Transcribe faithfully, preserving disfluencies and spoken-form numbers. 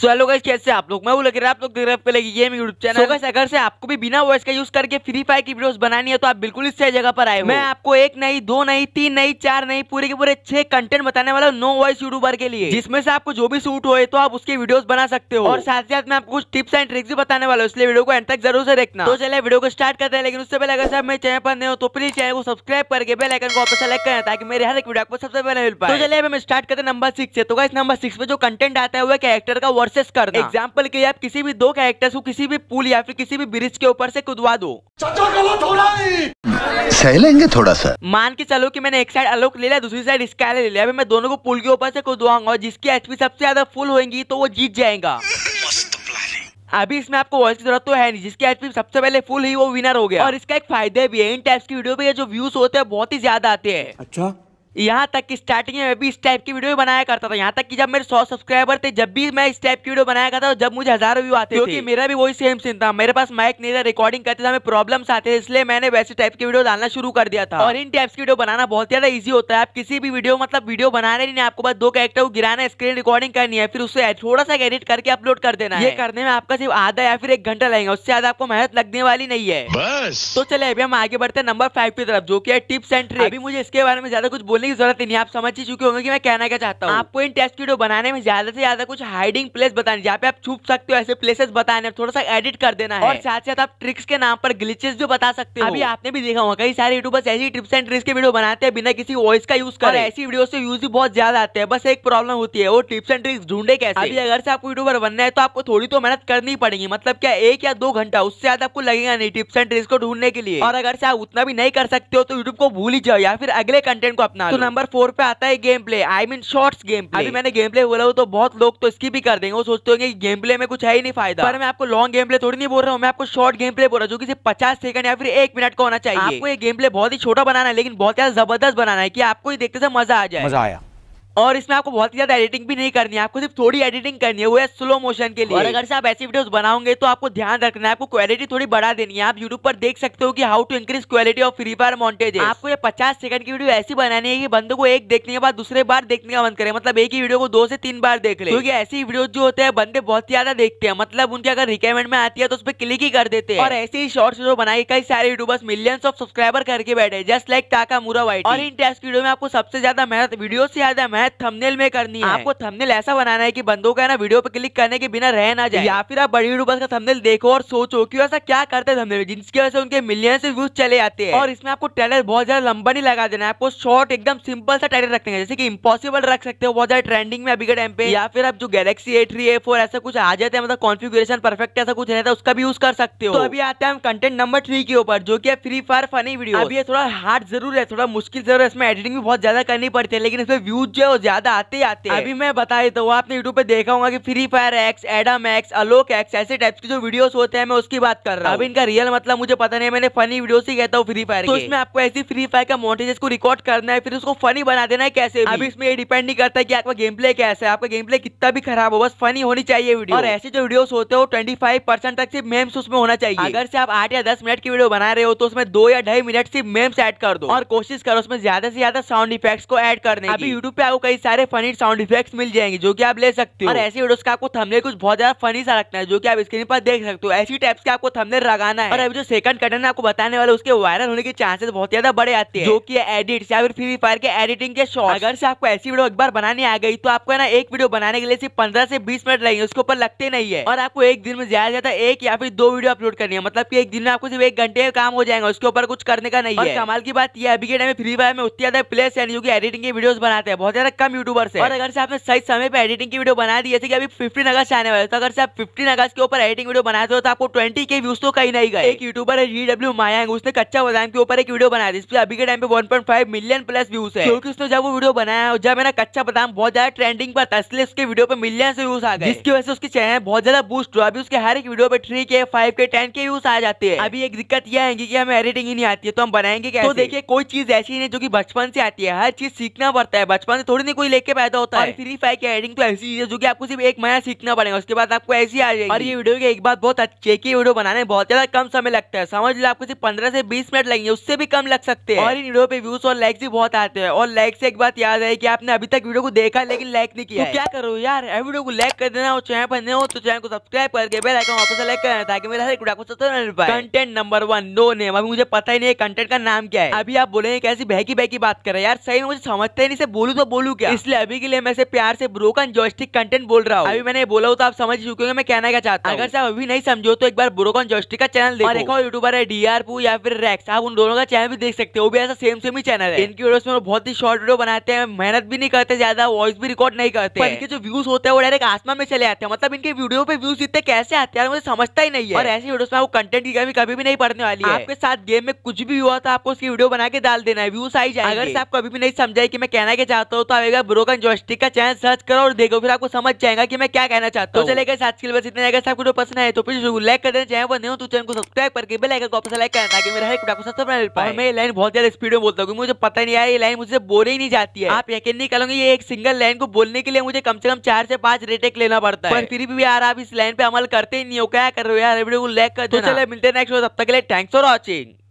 So hello guys, कैसे आप लोग? मैं वो लग रहा है आप लोग देख रहे हैं पहले गेम यूट्यूब चैनल। गाइस, अगर से आपको भी बिना वॉइस का यूज करके फ्री फायर की वीडियोस बनानी है तो आप बिल्कुल इस सही जगह पर आए हो। मैं आपको एक नहीं, दो नहीं, तीन नहीं, चार नहीं, पूरे के पूरे छह कंटेंट बताने वाला हूँ नो वॉइस यूट्यूबर के लिए, जिसमें से आपको जो भी सूट हो तो आप उसके वीडियोस बना सकते हो। और साथ ही साथ मैं आपको कुछ टिप्स एंड ट्रिक्स भी बताने वाला हूँ, इसलिए वीडियो को एंड तक जरूर से देखना। तो चलिए वीडियो को स्टार्ट करते हैं, लेकिन उससे पहले अगर साहब मेरे चैनल पर नहीं हो तो प्लीज चैनल को सब्सक्राइब करके बेल आइकन को आप सेलेक्ट करें ताकि मेरे हर एक वीडियो आपको सबसे पहले मिल पाए। तो चलिए हम स्टार्ट करते हैं नंबर सिक्स से। तो गाइस, नंबर सिक्स में जो कंटेंट आता है वो कैरेक्टर का वर्सेस करना। एग्जाम्पल के लिए आप किसी भी दो कैरेक्टर्स को किसी भी पुल या फिर किसी भी ब्रिज के ऊपर से कूदवा दो। चाचा गलत हो रहा है, सह लेंगे थोड़ा सा। मान के चलो कि मैंने एक साइड अलोक ले लिया, दूसरी साइड इसका ले लिया, अभी मैं दोनों को पुल के ऊपर से कूदवाऊंगा और जिसकी एचपी सबसे ज्यादा फुल होगी तो वो जीत जाएगा। अभी इसमें आपको वॉइस की जरूरत तो है नहीं, जिसकी एचपी सबसे पहले फुल ही वो विनर हो गया। और इसका एक फायदा भी है, इन टाइप्स की वीडियो पे जो व्यूज होते हैं बहुत ही ज्यादा आते हैं। अच्छा, यहाँ तक कि स्टार्टिंग में भी इस टाइप की वीडियो बनाया करता था। यहाँ तक कि जब मेरे सौ सब्सक्राइबर थे, जब भी मैं इस टाइप की वीडियो बनाया करता था जब मुझे हजारों व्यू आते थे, क्योंकि मेरा भी वही सेम सीन था। मेरे पास माइक नहीं था, रिकॉर्डिंग करते समय प्रॉब्लम्स आते थे, इसलिए मैंने वैसे टाइप की वीडियो डालना शुरू कर दिया था। और इन टाइप्स की वीडियो बनाना बहुत ज्यादा ईजी होता है। आप किसी भी वीडियो मतलब वीडियो बनाने नहीं, आपको बस दो कैरेक्टर को गिराना, स्क्रीन रिकॉर्डिंग करनी है, फिर उससे थोड़ा सा एडिट करके अपलोड कर देना। ये करने में आपका सिर्फ आधा या फिर एक घंटा लगेगा, उससे ज्यादा आपको मेहनत लगने वाली नहीं है। तो चले अभी हम आगे बढ़ते हैं नंबर फाइव की तरफ, जो की टिप्स एंड ट्रिक्स। अभी मुझे इसके बारे में ज्यादा कुछ की जरूरत नहीं, आप समझ ही चुके होंगे कि मैं कहना क्या चाहता हूँ। आपको इन टेस्ट वीडियो बनाने में ज्यादा से ज्यादा कुछ हाइडिंग प्लेस बताने, जहाँ पे आप छुप सकते हो ऐसे प्लेसेस बताने, थोड़ा सा एडिट कर देना है। और साथ साथ आप ट्रिक्स के नाम पर ग्लिचेस भी बता सकते हो। अभी आपने भी देखा होगा कई सारे यूट्यूबर्स ऐसी ट्रिप्स एंड ट्रिक्स के वीडियो बनाते हैं बिना किसी वॉइस का यूज कर। ऐसी वीडियो से व्यूज भी बहुत ज्यादा आते हैं, बस एक प्रॉब्लम होती है, वो टिप्स एंड ट्रिक्स ढूंढे कैसे। अभी अगर से आपको यूट्यूबर बनना है तो आपको थोड़ी तो मेहनत करनी पड़ेगी, मतलब क्या एक या दो घंटा, उससे ज्यादा आपको लगेगा नहीं टिप्स एंड ट्रिक्स को ढूंढने के लिए। और अगर से आप उतना भी नहीं कर सकते हो तो यूट्यूब को भूल ही जाओ या फिर अगले कंटेंट को अपना। तो नंबर फोर पे आता है game play, I mean shorts game play. अभी मैंने गेम प्ले बोला हो तो बहुत लोग तो इसकी भी कर देंगे, वो सोचते होंगे कि गेम प्ले में कुछ है ही नहीं फायदा। पर मैं आपको लॉन्ग गेम प्ले थोड़ी नहीं बोल रहा हूँ, मैं आपको शॉर्ट गेम प्ले बोल रहा हूँ, जो कि सिर्फ पचास सेकंड या फिर एक मिनट का होना चाहिए। आपको ये गेम प्ले बहुत ही छोटा बनाना है, लेकिन बहुत ज्यादा जबरदस्त बनाना है कि आपको ये देखते से मजा आ जाए। मजा आया। और इसमें आपको बहुत ज्यादा एडिटिंग भी नहीं करनी है, आपको सिर्फ थोड़ी एडिटिंग करनी है, वो है स्लो मोशन के लिए। और अगर से आप ऐसी वीडियोस बनाओगे तो आपको ध्यान रखना है, आपको क्वालिटी थोड़ी बढ़ा देनी है। आप यूट्यूब पर देख सकते हो कि how to increase quality of free fire montage. आपको ये पचास सेकंड की वीडियो ऐसी बनानी है कि बंदों को एक देखने के बाद दूसरे बार देखने का मन करे, मतलब एक ही वीडियो को दो से तीन बार देख ले, क्योंकि ऐसी वीडियो जो होते हैं बंदे बहुत ज्यादा देखते हैं, मतलब उनके अगर रिकमेंड में आती है तो उस पर क्लिक ही कर देते हैं। और ऐसे ही शॉर्ट्स वीडियो बनाई कई सारे यूट्यूबर्स मिलियंस ऑफ सब्सक्राइबर करके बैठे, जस्ट लाइक ताकामुरा वाइट। और इन टाइप्स की वीडियो में आपको सबसे ज्यादा मेहनत वीडियो से ज्यादा थंबनेल में करनी है। आपको थंबनेल ऐसा बनाना है कि बंदों का ना वीडियो पे क्लिक करने के बिना रह ना जाए। या फिर आप बड़ी वीडियो का थंबनेल देखो और सोचो कि ऐसा क्या करते हैं थंबनेल, जिसकी वजह से उनके मिलियन से व्यूज चले आते हैं। और इसमें आपको ट्रेलर बहुत ज्यादा लंबा नहीं लगा देना है, आपको शॉर्ट एकदम सिंपल सा ट्रेलर रखना है, जैसे कि इम्पॉसिबल रख सकते हो, बहुत ज्यादा ट्रेंडिंग में अभी के टाइम पे। या फिर आप जो Galaxy A three A four ऐसा कुछ आ जाते हैं, मतलब कॉन्फिगरेशन परफेक्ट ऐसा कुछ रहता है, उसका भी यूज कर सकते हो। अभी आते हैं हम कंटेंट नंबर थ्री के ऊपर, जो की फ्री फायर फनी वीडियो। अभी थोड़ा हार्ड जरूर है, थोड़ा मुश्किल जरूर है, इसमें एडिटिंग भी बहुत ज्यादा करनी पड़ती है, लेकिन इसमें व्यूज ज्यादा आते आते। अभी मैं बता देता हूँ, आपने यूट्यूब पे देखा होगा कि free fire X, Adam X, Alok X, ऐसे टाइप्स के जो वीडियोस होते हैं, मैं उसकी बात कर रहा हूँ। अभी इनका रियल मतलब मुझे पता नहीं, मैंने फनी वीडियोस ही कहता हूँ फ्री फायर। तो इसमें आपको ऐसी फ्री फायर का मॉन्टेजेस को रिकॉर्ड करना है, फिर उसको फनी बना देना है कैसे भी। अभी इसमें ये डिपेंड नहीं करता कि आपका गेम प्ले कैसा है, आपका गेम प्ले कितना भी खराब हो, बस फनी होनी चाहिए वीडियो। और ऐसे जो वीडियोस होते हो ट्वेंटी फाइव परसेंट तक सिर्फ मेम्स उसमें होना चाहिए। अगर से आप आठ या दस मिनट की वीडियो बना रहे हो तो उसमें दो या ढाई मिनट सिर्फ मेम्स ऐड कर दो, और कोशिश करो उसमें ज्यादा से ज्यादा साउंड इफेक्ट्स को ऐड करने। अभी यूट्यूब पे आपको कई सारे फनी साउंड इफेक्ट्स मिल जाएंगे जो कि आप ले सकते हो। और ऐसी वीडियोस का आपको थंबनेल कुछ बहुत ज्यादा फनी सा रखना है, जो कि आप स्क्रीन पर देख सकते हो, ऐसी टाइप्स के आपको थंबनेल लगाना है। और अभी जो सेकंड कंटेंट आपको बताने वाला, उसके वायरल होने के चांसेस बहुत ज्यादा बड़े आते हैं, जो कि एडिट्स या फिर फ्री फायर के एडिटिंग के शॉर्ट्स। अगर से आपको ऐसी वीडियो एक बार बनानी आ गई तो आपको ना एक वीडियो बनाने के लिए सिर्फ पंद्रह से बीस मिनट लगेंगे, उसके ऊपर लगते नहीं है। और आपको एक दिन में ज्यादा से ज्यादा एक या फिर दो वीडियो अपलोड करनी है, मतलब की एक दिन में आपको सिर्फ एक घंटे काम हो जाएगा, उसके ऊपर कुछ करने का नहीं है। कमाल की बात यह अभी के टाइम में फ्री फायर में उतनी ज्यादा प्लेस है, जो की एडिटिंग की वीडियोस बनाते हैं बहुत ज्यादा कम यूट्यूबर से। और अगर से आपने सही समय पे एडिटिंग की वीडियो बना दी, जैसे कि अभी फिफ्टीन अगस्त आने वाले, तो अगर से आप फिफ्टीन अगस्त के ऊपर एडिटिंग वीडियो बनाते हो तो आपको ट्वेंटी के व्यूज तो कहीं नहीं गए। एक यूट्यूबर है जीडब्ल्यू मायांग, उसने कच्चा बादाम के ऊपर एक वीडियो बना दी, इसपे अभी के टाइम पे one point five million plus views है, क्योंकि उसने जब वो वीडियो बनाया जब मेरा कच्चा बादाम बहुत ज्यादा ट्रेंडिंग पर था, इसलिए उसके वीडियो पे मिलियन से व्यूज आ गए, जिसकी वजह से उसके चैनल बहुत ज्यादा बूस्ट हुआ। अभी उसके हर एक वीडियो पे थ्री के फाइव के टेन के व्यूज आ जाते हैं। अभी एक दिक्कत यह है कि हमें एडिटिंग ही नहीं आती है, तो हम बनाएंगे कैसे? तो देखिए कोई चीज ऐसी नहीं जो की बचपन से आती है, हर चीज सीखना पड़ता है, बचपन से थोड़ी थोड़ी कोई लेके पैदा होता है। फ्री फायर की एडिंग तो ऐसी चीज है जो कि आपको सिर्फ एक महीना सीखना पड़ेगा, उसके बाद आपको ऐसी आ जाएगी। और ये वीडियो की एक बात बहुत अच्छी है कि वीडियो बनाने बहुत ज्यादा कम समय लगता है, समझ लो आपको सिर्फ पंद्रह से बीस मिनट लगेंगे, उससे भी कम लग सकते हैं। और इन वीडियो पे व्यूज और लाइक्स भी बहुत आते हैं। और लाइक से एक बात याद है कि आपने अभी तक वीडियो को देखा लेकिन लाइक नहीं किया, क्या करो यार, वीडियो को लाइक कर देना। और चैनल पर नए हो तो चैनल को सब्सक्राइब करके बेल आइकन वापस सेलेक्ट करना ताकि मेरा हर वीडियो को सबसे पहले मिल पाए। Content number one, no name. अभी मुझे पता ही नहीं है कंटेंट का नाम क्या है। अभी आप बोलेंगे कैसी बहकी बहकी बात कर रहे हैं यार, सही में मुझे समझते ही नहीं, से बोलूं तो बोलूं क्या, इसलिए अभी के लिए मैं से प्यार से ब्रोकन जॉयस्टिक कंटेंट बोल रहा हूँ। अभी मैंने बोला हो तो आप समझ चुके होंगे मैं कहना क्या चाहता हूँ। अगर आप अभी नहीं समझो तो एक बार ब्रोकन जॉयस्टिक का चैनल देखो। और एक और यूट्यूबर है डी आर पू या फिर रेक्स, आप उन दोनों का चैनल भी देख सकते हो, वो भी ऐसा सेम सेम ही चैनल है। इनकी वीडियोस में बहुत ही शॉर्ट वीडियो बनाते हैं, मेहनत भी नहीं करते ज्यादा, वॉइस भी रिकॉर्ड नहीं करते, पर इनके जो व्यूज होते हैं वो डायरेक्ट आसमान में चले आते हैं। मतलब इनके वीडियो पे व्यूज इतने कैसे आते हैं मुझे समझता ही नहीं है। और ऐसी वीडियोस में आपको कंटेंट की कमी कभी भी नहीं पड़ने वाली है। आपके साथ गेम में कुछ भी हुआ तो आपको उसकी वीडियो बना के डाल देना है, व्यूज आई जाएंगे। अगर आप कभी भी नहीं समझाए कि मैं कहना क्या चाहता हूँ तो आप एक बार ब्रोकन जॉयस्टिक का चैनल सर्च करो और देखो, फिर आपको समझ जाएगा कि मैं क्या कहना चाहता हूँ। तो चलेगा आज के लिए बस इतना। अगर आपको वीडियो पसंद आए तो प्लीज लाइक कर देना, चैनल पर नहीं हो तो चैनल को सब्सक्राइब करके बेल आइकन को सेलेक्ट करना ताकि मेरा हर वीडियो आपको सबसे पहले मिल पाए। मैं ये लाइन बहुत ज्यादा स्पीड में बोलता हूँ, मुझे पता नहीं आया ये लाइन मुझसे बोल ही नहीं जाती है। आप यकीन नहीं करोगे ये एक सिंगल लाइन को बोलने के लिए मुझे कम से कम चार से पांच रिटेक लेना पड़ता है, पर फिर भी यार आप इस लाइन पे अमल करते ही नहीं हो, क्या कर रहे हो यार, वीडियो को लाइक कर दो। चले मिलते हैं नेक्स्ट वीडियो, तब तक के लिए थैंक्स फॉर वॉचिंग।